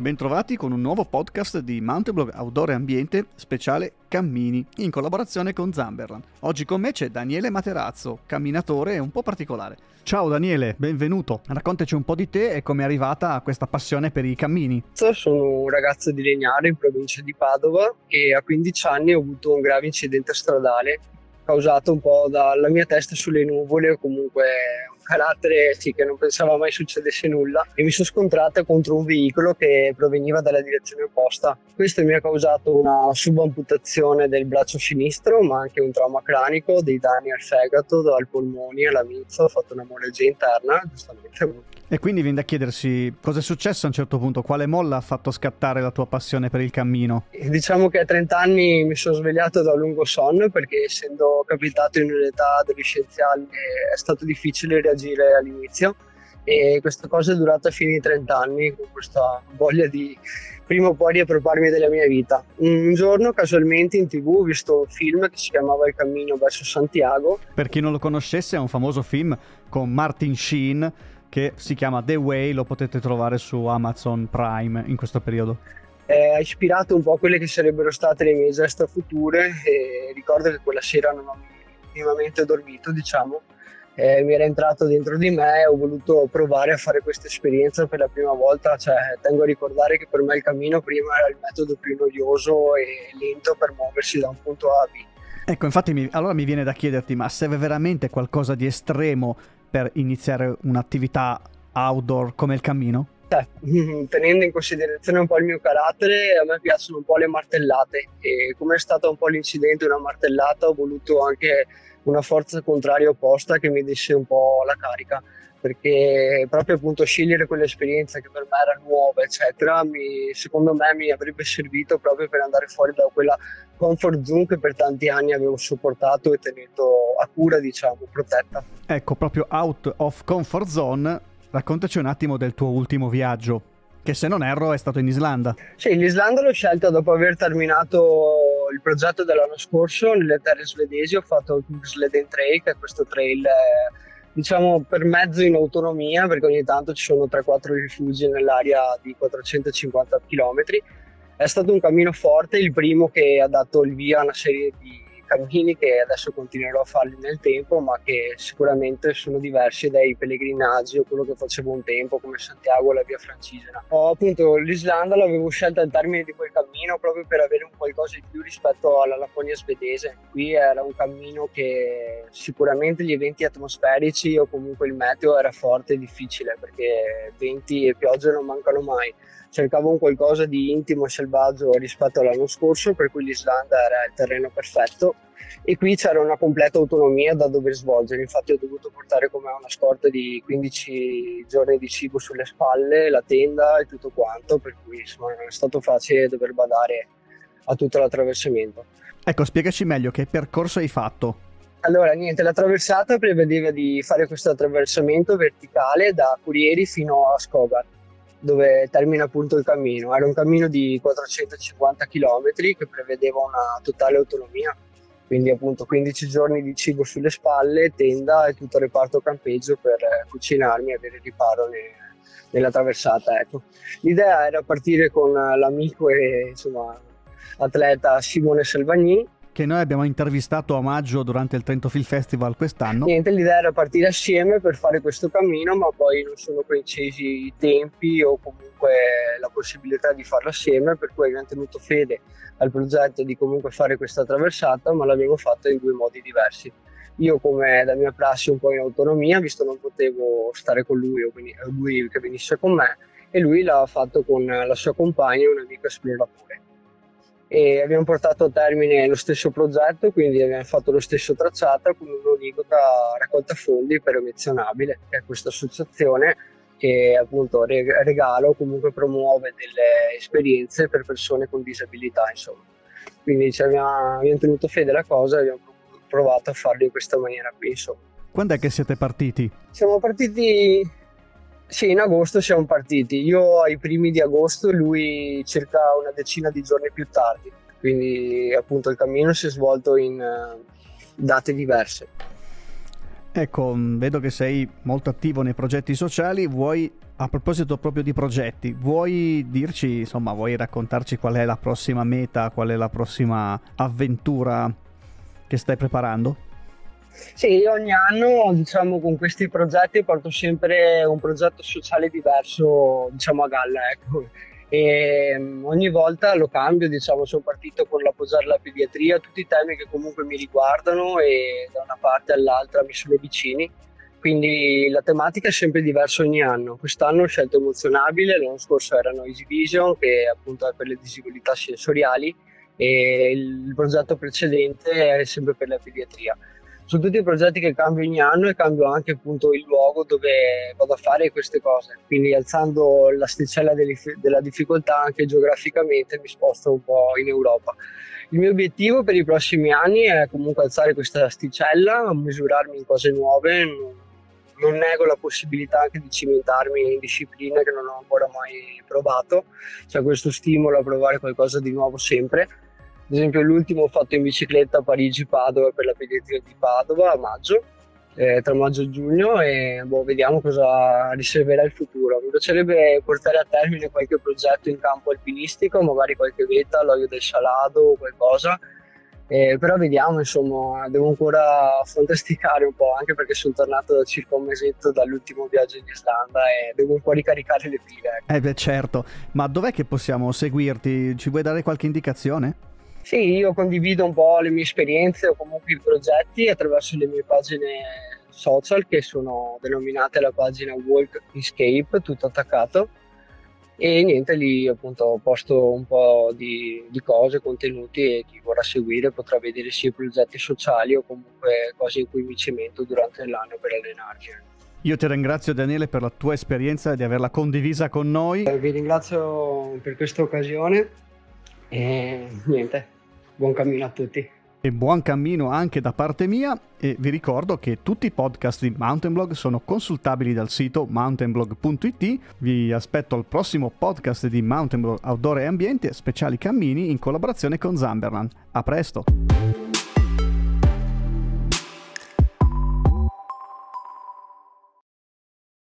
Bentrovati con un nuovo podcast di Mountainblog Outdoor e Ambiente speciale Cammini in collaborazione con Zamberlan. Oggi con me c'è Daniele Materazzo, camminatore un po' particolare. Ciao Daniele, benvenuto. Raccontaci un po' di te e come è arrivata questa passione per i cammini. Sono un ragazzo di Legnago in provincia di Padova e a 15 anni ho avuto un grave incidente stradale causato un po' dalla mia testa sulle nuvole o comunque carattere che non pensavo mai succedesse nulla e mi sono scontrata contro un veicolo che proveniva dalla direzione opposta. Questo mi ha causato una subamputazione del braccio sinistro, ma anche un trauma cranico, dei danni al fegato, al polmone, alla milza. Ho fatto un'emorragia interna, giustamente. E quindi viene da chiedersi cosa è successo a un certo punto, quale molla ha fatto scattare la tua passione per il cammino? Diciamo che a 30 anni mi sono svegliato da un lungo sonno perché, essendo capitato in un'età adolescenziale, è stato difficile reagire all'inizio, e questa cosa è durata fino ai 30 anni, con questa voglia di prima o poi riappropriarmi della mia vita. Un giorno casualmente in TV ho visto un film che si chiamava Il cammino verso Santiago. Per chi non lo conoscesse, è un famoso film con Martin Sheen che si chiama The Way, lo potete trovare su Amazon Prime in questo periodo. Ha ispirato un po' quelle che sarebbero state le mie gesta future, e ricordo che quella sera non ho minimamente dormito, diciamo. Mi era entrato dentro di me e ho voluto provare a fare questa esperienza per la prima volta. Tengo a ricordare che per me il cammino prima era il metodo più noioso e lento per muoversi da un punto A a B. Ecco, infatti allora mi viene da chiederti, ma serve veramente qualcosa di estremo per iniziare un'attività outdoor come il cammino? Tenendo in considerazione un po' il mio carattere, a me piacciono un po' le martellate, e come è stato un po' l'incidente, una martellata, ho voluto anche una forza contraria opposta che mi desse un po' la carica, perché proprio appunto scegliere quell'esperienza che per me era nuova eccetera, secondo me mi avrebbe servito proprio per andare fuori da quella comfort zone che per tanti anni avevo sopportato e tenuto a cura, diciamo, protetta. Ecco, proprio out of comfort zone. Raccontaci un attimo del tuo ultimo viaggio, che se non erro è stato in Islanda. Sì, l'Islanda l'ho scelta dopo aver terminato il progetto dell'anno scorso nelle terre svedesi. Ho fatto il Kungsleden Trail, che è questo trail, diciamo, per mezzo in autonomia, perché ogni tanto ci sono 3-4 rifugi nell'area di 450 km. È stato un cammino forte, il primo che ha dato il via a una serie di cammini che adesso continuerò a farli nel tempo, ma che sicuramente sono diversi dai pellegrinaggi o quello che facevo un tempo, come Santiago o la Via Francigena. Appunto l'Islanda l'avevo scelta al termine di quel cammino proprio per avere un qualcosa di più rispetto alla Lapponia svedese. Qui era un cammino che sicuramente gli eventi atmosferici o comunque il meteo era forte e difficile, perché venti e piogge non mancano mai. Cercavo un qualcosa di intimo e selvaggio rispetto all'anno scorso, per cui l'Islanda era il terreno perfetto, e qui c'era una completa autonomia da dover svolgere. Infatti ho dovuto portare con me una scorta di 15 giorni di cibo sulle spalle, la tenda e tutto quanto, per cui insomma non è stato facile dover badare a tutto l'attraversamento. Ecco, spiegaci meglio che percorso hai fatto. Allora, niente, la traversata prevedeva di fare questo attraversamento verticale da Curieri fino a Skógar, dove termina appunto il cammino. Era un cammino di 450 km che prevedeva una totale autonomia, quindi appunto 15 giorni di cibo sulle spalle, tenda e tutto il reparto campeggio per cucinarmi e avere riparo nella traversata. Ecco, l'idea era partire con l'amico e insomma atleta Simone Salvagnin, che noi abbiamo intervistato a maggio durante il Trento Film Festival quest'anno. Niente, l'idea era partire assieme per fare questo cammino, ma poi non sono precisi i tempi o comunque la possibilità di farlo assieme, per cui abbiamo tenuto fede al progetto di comunque fare questa traversata, ma l'abbiamo fatta in due modi diversi. Io, come da mia prassi, un po' in autonomia, visto non potevo stare con lui o lui che venisse con me, e lui l'ha fatto con la sua compagna, un'amica esploratore. E abbiamo portato a termine lo stesso progetto, quindi abbiamo fatto lo stesso tracciato con un'unica raccolta fondi per Omizzionabile, che è questa associazione che appunto regala o comunque promuove delle esperienze per persone con disabilità, insomma. Quindi abbiamo tenuto fede alla cosa e abbiamo provato a farlo in questa maniera qui, insomma. Quando è che siete partiti? Siamo partiti... Sì, in agosto siamo partiti, io ai primi di agosto, lui circa una decina di giorni più tardi, quindi appunto il cammino si è svolto in date diverse. Ecco, vedo che sei molto attivo nei progetti sociali. Vuoi, a proposito proprio di progetti, vuoi dirci, insomma, vuoi raccontarci qual è la prossima meta, qual è la prossima avventura che stai preparando? Sì, io ogni anno, diciamo, con questi progetti porto sempre un progetto sociale diverso, diciamo, a galla, ecco. E ogni volta lo cambio, diciamo. Sono partito con l'appoggiare la pediatria, tutti i temi che comunque mi riguardano e da una parte all'altra mi sono vicini, quindi la tematica è sempre diversa ogni anno. Quest'anno ho scelto Omizzionabile, l'anno scorso era Noisy Vision, che appunto è per le disabilità sensoriali, e il progetto precedente è sempre per la pediatria. Sono tutti i progetti che cambio ogni anno e cambio anche appunto il luogo dove vado a fare queste cose, quindi alzando l'asticella della difficoltà anche geograficamente mi sposto un po' in Europa. Il mio obiettivo per i prossimi anni è comunque alzare questa asticella, misurarmi in cose nuove, non nego la possibilità anche di cimentarmi in discipline che non ho ancora mai provato, cioè questo stimolo a provare qualcosa di nuovo sempre. Ad esempio l'ultimo ho fatto in bicicletta a Parigi-Padova per la pediatria di Padova a maggio, tra maggio e giugno, e vediamo cosa riserverà il futuro. Mi piacerebbe portare a termine qualche progetto in campo alpinistico, magari qualche vetta all'Oglio del Salado o qualcosa, però vediamo, insomma, devo ancora fantasticare un po', anche perché sono tornato da circa un mesetto dall'ultimo viaggio in Islanda e devo un po' ricaricare le pile. Beh, certo, ma dov'è che possiamo seguirti? Ci vuoi dare qualche indicazione? Sì, io condivido un po' le mie esperienze o comunque i progetti attraverso le mie pagine social, che sono denominate la pagina Walkingscape, tutto attaccato, e niente, lì appunto posto un po' di cose, contenuti, e chi vorrà seguire potrà vedere sia progetti sociali o comunque cose in cui mi cimento durante l'anno per allenarmi. Io ti ringrazio, Daniele, per la tua esperienza e di averla condivisa con noi. Vi ringrazio per questa occasione. E niente, buon cammino a tutti. E buon cammino anche da parte mia, e vi ricordo che tutti i podcast di Mountainblog sono consultabili dal sito mountainblog.it. Vi aspetto al prossimo podcast di Mountainblog Outdoor e Ambiente, speciali cammini in collaborazione con Zamberlan. A presto!